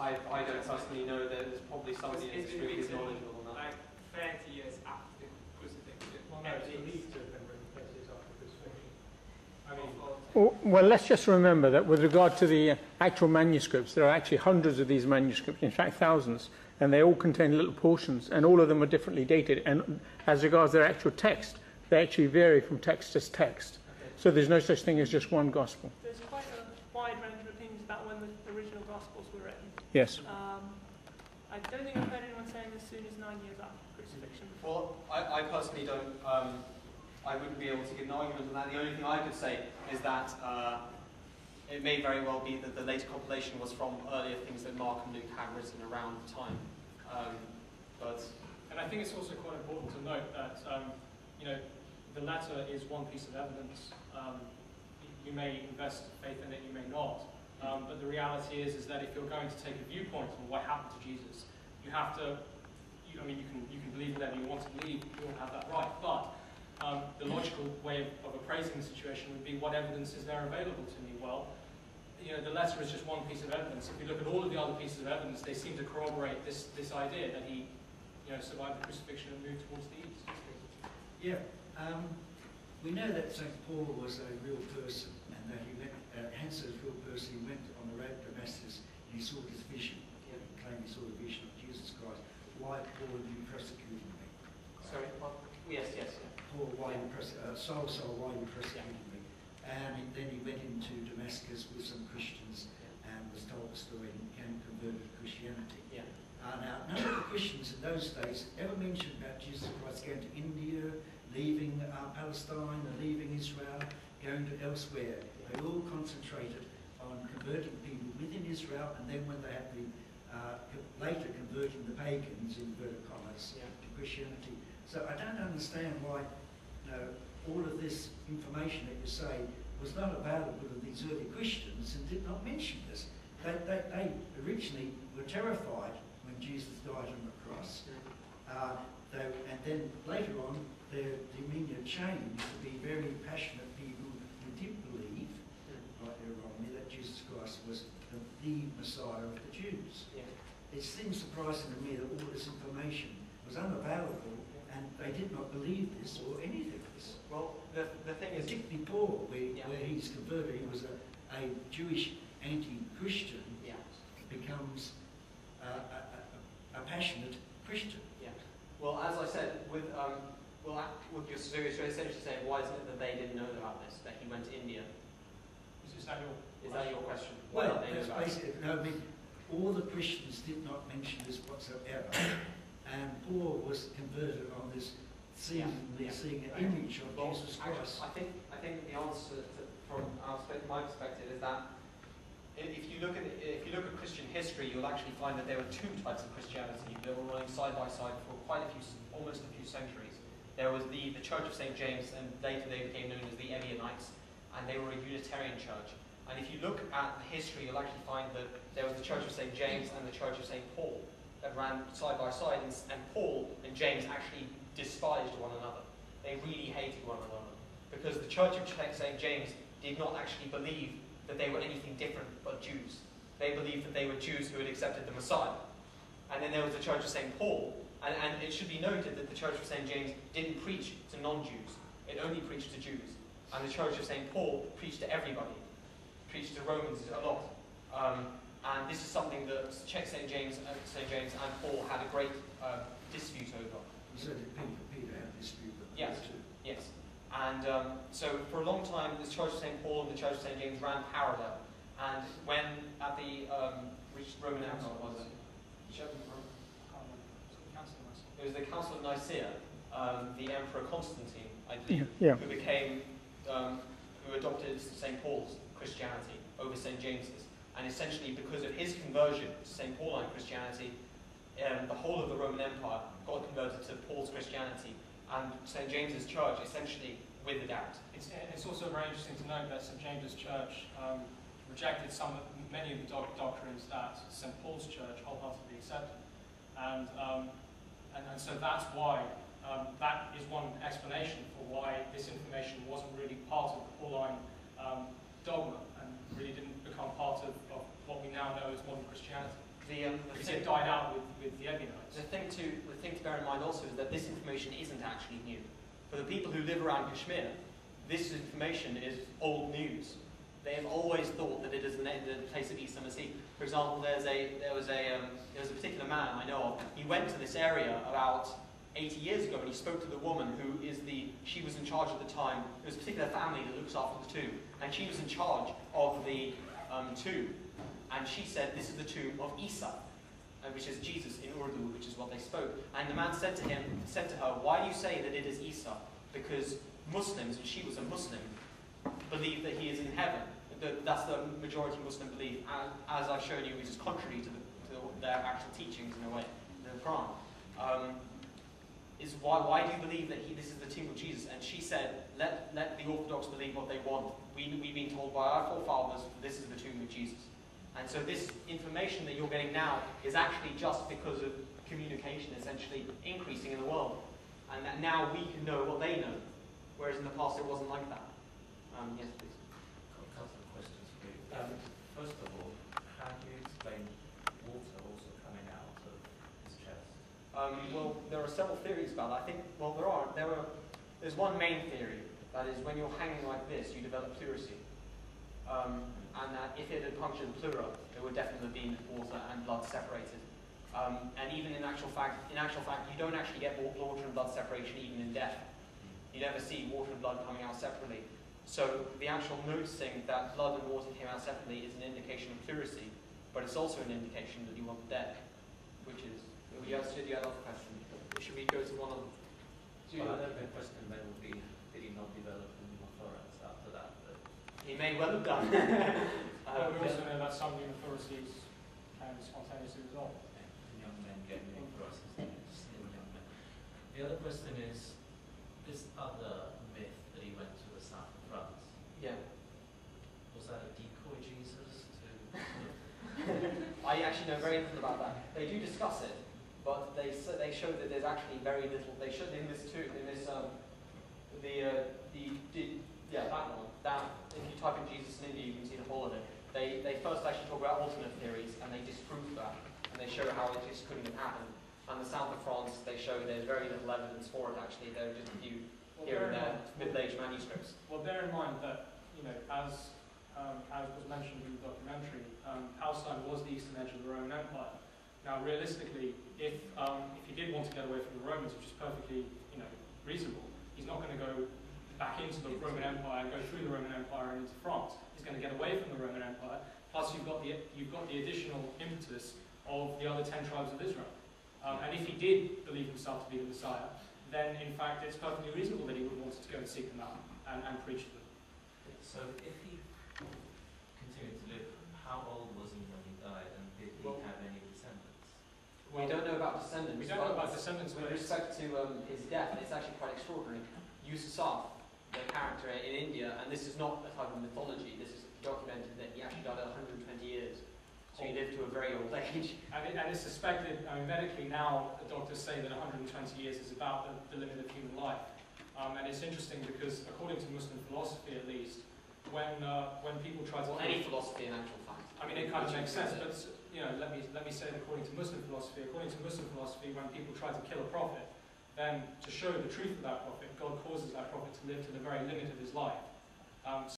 I don't personally know that there's probably somebody that's extremely knowledgeable on that. Like 30 years after the crucifixion. Well, no, at least have been written 30 years after the crucifixion. I mean, well, let's just remember that with regard to the actual manuscripts, there are actually hundreds of these manuscripts, in fact thousands, and they all contain little portions, and all of them are differently dated. And as regards their actual text, they actually vary from text to text. Okay. So there's no such thing as just one gospel. There's quite a wide range of opinions about when the original gospels were written. Yes. I don't think I've heard anyone saying as soon as 9 years after crucifixion. Well, I personally don't. I wouldn't be able to give an argument on that. The only thing I could say is that it may very well be that the later compilation was from earlier things that Mark and Luke had written around the time. And I think it's also quite important to note that you know, the latter is one piece of evidence. You may invest faith in it, you may not. But the reality is that if you're going to take a viewpoint on what happened to Jesus, you have to. I mean, you can believe whatever you want to believe. You all have that right, but. The logical way of appraising the situation would be what evidence is there available to me. Well, you know, the letter is just one piece of evidence. If you look at all of the other pieces of evidence, they seem to corroborate this idea that he, you know, survived the crucifixion and moved towards the east. Yeah, we know that St. Paul was a real person, and that he went, Hansel's real person, he went on the road to Damascus and he saw this vision. Yeah. He claimed he saw the vision of Jesus Christ. Why, Paul, are you persecuting me? Sorry, what? Yes. Paul, why you Saul, why you persecuting me? And then he went into Damascus with some Christians and was told the story and converted to Christianity. Yeah. Now, none of the Christians in those days ever mentioned about Jesus Christ going to India, leaving Palestine, leaving Israel, going to elsewhere. They all concentrated on converting people within Israel, and then when they had the later converting the pagans in inverted commas to Christianity. So I don't understand why, you know, all of this information that you say was not available to these early Christians and did not mention this. They originally were terrified when Jesus died on the cross. And then later on, their demeanour changed to be very passionate people who did believe, right or wrongly, that Jesus Christ was the Messiah of the Jews. Yeah. It seems surprising to me that all this information was unavailable. And they did not believe this or anything of this. Well, the thing is... Particularly Paul, where he's converted, he was a Jewish anti-Christian, becomes a passionate Christian. Yeah. Well, as I said, with your superior, you're essentially saying, why isn't it that they didn't know about this, that he went to India? Is that your question? Well, it's basically, no, I mean, all the Christians did not mention this whatsoever. And Paul was converted on this seeing an image of Jesus Christ. I think the answer from my perspective is that if you look at Christian history, you'll actually find that there were two types of Christianity that were running side by side for almost a few centuries. There was the Church of St. James, and later they became known as the Ebionites, and they were a Unitarian church. And if you look at the history, you'll actually find that there was the Church of St. James and the Church of St. Paul. That ran side by side, and Paul and James actually despised one another. They really hated one another because the Church of St. James did not actually believe that they were anything different but Jews. They believed that they were Jews who had accepted the Messiah. And then there was the Church of St. Paul, and it should be noted that the Church of St. James didn't preach to non-Jews. It only preached to Jews. And the Church of St. Paul preached to everybody, preached to Romans a lot. And this is something that St. James and Paul had a great dispute over. So did Peter have a dispute over this too? Yes. And so for a long time, the Church of St. Paul and the Church of St. James ran parallel. And when at the Roman Emperor was it? It was the Council of Nicaea. The Emperor Constantine, I believe, who became, who adopted St. Paul's Christianity over St. James's. And essentially, because of his conversion to St. Pauline Christianity, the whole of the Roman Empire got converted to Paul's Christianity, and St. James's Church essentially withered out. It's also very interesting to note that St. James's Church rejected many of the doctrines that St. Paul's Church wholeheartedly accepted, and so that's why that is one explanation for why this information wasn't really part of the Pauline dogma and really didn't become part of what we now know as modern Christianity. Because it died out with the Ebionites. The thing to bear in mind also is that this information isn't actually new. For the people who live around Kashmir, this information is old news. They have always thought that it is the place of East Summer Sea. For example, there was a particular man I know of. He went to this area about 80 years ago, and he spoke to the woman who is she was in charge at the time. It was a particular family that looks after the tomb, and she was in charge of the tomb. And she said, "This is the tomb of Isa," which is Jesus in Urdu, which is what they spoke. And the man said to her, "Why do you say that it is Isa? Because Muslims," and she was a Muslim, "believe that he is in heaven." That's the majority Muslim belief, as I've shown you, which is contrary to their actual teachings in a way, the Quran. Why do you believe that this is the tomb of Jesus? And she said, let the Orthodox believe what they want. We've been told by our forefathers, this is the tomb of Jesus. And so this information that you're getting now is actually just because of communication essentially increasing in the world. And that now we can know what they know, whereas in the past it wasn't like that. Yes, please. A couple of questions for you. First of all, how do you explain water also coming out of his chest? Well, there are several theories about that. I think, well, there's one main theory, that is when you're hanging like this, you develop pleurisy. And that if it had punctured the pleura, there would definitely have been water and blood separated. And even in actual fact, you don't actually get water and blood separation even in death. You never see water and blood coming out separately. So the actual noticing that blood and water came out separately is an indication of pleurisy, but it's also an indication that you want the death, which is. You answered the other question. Should we go to one of them? Well, another question then would be, did he not develop pneumothorax after that? He may well have done. But we also know that some pneumothoraces can spontaneously resolve. Young men get pneumothoraces in young men. The other question is this other myth that he went to the south of France. Yeah. Was that a decoy Jesus? I actually know very little about that. They do discuss it, but they show that there's actually very little. They showed in this too. In this that one. That if you type in Jesus in India, you can see the whole of it. They first actually talk about alternate theories, and they disprove that, and they show how it just couldn't have happened. And the south of France, they show there's very little evidence for it. Actually, there are just a few here and there Middle-aged manuscripts. Well, bear in mind that as was mentioned in the documentary, Palestine was the eastern edge of the Roman Empire. Now, realistically, if he did want to get away from the Romans, which is perfectly reasonable, he's not going to go back into the Roman Empire, go through the Roman Empire and into France. He's going to get away from the Roman Empire. Plus, you've got the additional impetus of the other 10 tribes of Israel. And if he did believe himself to be the Messiah, then in fact it's perfectly reasonable that he would want to go and seek them out and preach to them. So, if he continued to live, how old was he when he died, and did he have any descendants? We don't know about descendants. We don't know about descendants. With respect to his death, it's actually quite extraordinary. Yusuf, the character in India, and this is not a type of mythology, this is documented that he actually died at 120 years. So he lived to a very old age. And it's suspected, medically now, doctors say that 120 years is about the limit of human life. And it's interesting because, according to Muslim philosophy at least, when people try to... Well, any philosophy in actual fact. I mean, it kind of makes sense, but let me say it according to Muslim philosophy. According to Muslim philosophy, when people try to kill a prophet, then to show the truth of that prophet, God causes that prophet to live to the very limit of his life.